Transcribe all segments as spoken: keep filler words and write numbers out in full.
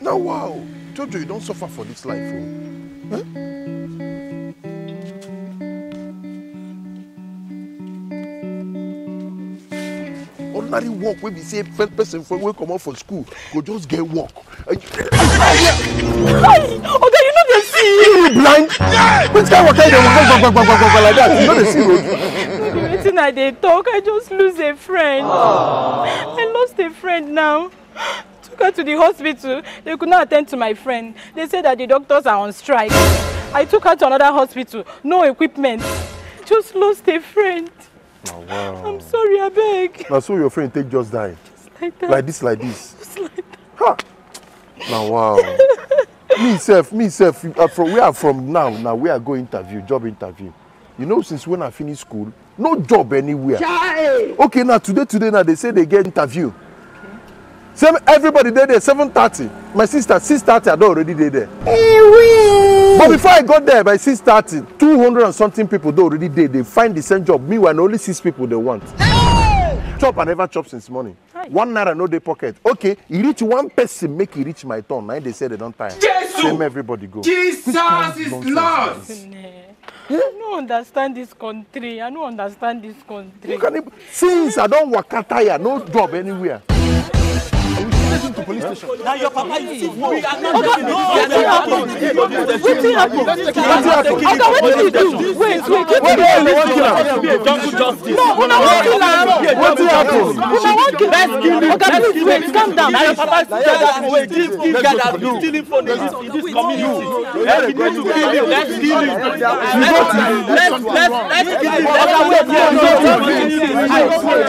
Now, wow! Jojo, you don't suffer for this life, oh. Huh? Ordinary work will be say first person from will come out from school, go just get work. Oga, you know they see you blind. Which guy work they go go go go go go like that? You know they see you. Everything I they talk, I just lose a friend. Aww. I lost a friend now. Took her to the hospital, they could not attend to my friend. They said that the doctors are on strike. I took her to another hospital, no equipment. Just lost a friend. Oh, wow. I'm sorry, I beg. Now, so your friend take just die? Just like that. Like this, like this? Just like that. Ha! Now, wow. me, self, me, self, from where I'm from now, now where I go interview, job interview. You know, since when I finish school, no job anywhere. Child. Okay, now, today, today, now, they say they get interview. Same, everybody there, there, seven thirty. My sister, six thirty, I don't already there. there. Hey, but before I got there, by six thirty, two hundred and something people, they already there. They find the same job. Meanwhile, only six people they want. Hey! Chop, I never chop since morning. Hi. One naira, no day pocket. Okay, you reach one person, make it reach my turn. Now they say they don't tire. Jesus! Same everybody go. Jesus is lost! I don't understand this country. I don't understand this country. You can, since I don't work at tire, no job anywhere. To police station. Now your papa is sick. We are not going to what do you do? Wait, wait, keep it. Don't do justice. No, we not kill him. What do you happen? We not kill him. Let's kill him. Calm down. Now your papa is sick. This this guy that is stealing from this this community. Let's kill him. Let's kill him. Let's let's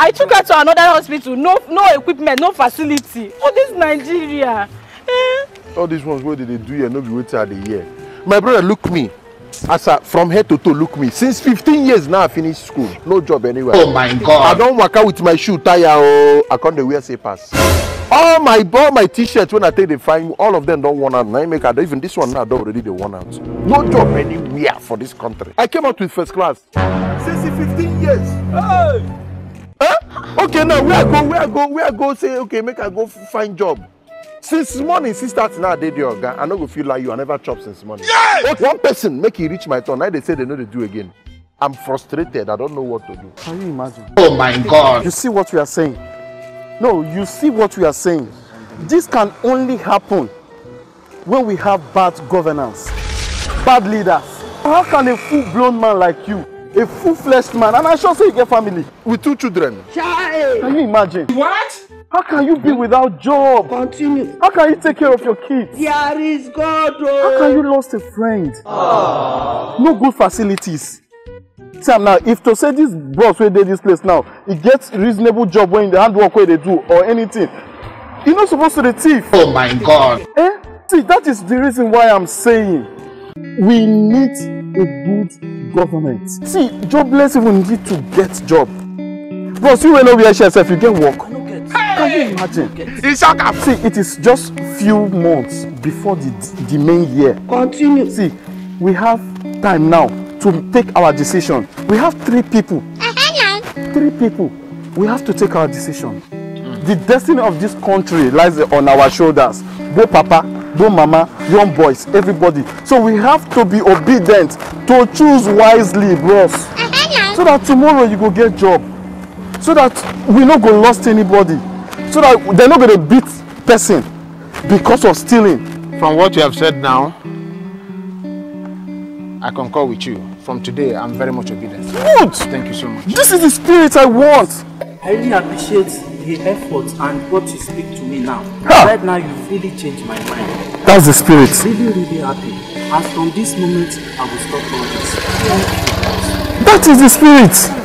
I took her to another hospital, no no equipment, no facility. Oh, this Nigeria. Eh? All these ones, what did they do here? No, be waiting at the year. My brother, look me. As a, from head to toe, look me. Since fifteen years now, I finished school. No job anywhere. Oh my God. I don't work out with my shoe, tire, oh, I can't wear slippers. All my all my t-shirts, when I take the fine, all of them don't want out. I make out. Even this one now, don't already they want out. No job anywhere for this country. I came out with first class. Since fifteen years. Hey. Huh? Okay, now where I go, where I go, where I go, say, okay, make I go find job. Since morning, since starting now, they do I no go feel like you, I never chop since morning. Yes! Okay, one person, make it reach my turn, now they say they know they do again. I'm frustrated, I don't know what to do. Can you imagine? Oh my God. You see what we are saying? No, you see what we are saying. This can only happen when we have bad governance, bad leaders. How can a full-blown man like you, a full-fleshed man, and I shall say you get family. With two children. Child! Can you imagine? What? How can you be without job? Continue. How can you take care of your kids? There is God, oh. How can you lost a friend? Aww. No good facilities. Sam, now, if to say this bros where they this place now, it gets reasonable job when the handwork where they do or anything, you're not supposed to be thief. Oh my God. Eh? See, that is the reason why I'm saying we need a good government. See, jobless even need to get job. Bros, you will know where yourself, you get work. Hey! Can you imagine? It's see, it is just few months before the, the main year. Continue. See, we have time now to take our decision. We have three people. Three people. We have to take our decision. The destiny of this country lies on our shoulders. Go papa, go mama, young boys, everybody. So we have to be obedient, to choose wisely, bros. So that tomorrow you go get job. So that we not go lost anybody. So that they're not going to beat person because of stealing. From what you have said now, I concur with you. From today, I'm very much obedient. Good! Thank you so much. This is the spirit I want. I really appreciate the effort and what you speak to me now. Ah. Right now, you've really changed my mind. That's the spirit. I'm really, really happy. And from this moment, I will stop all this. That is the spirit.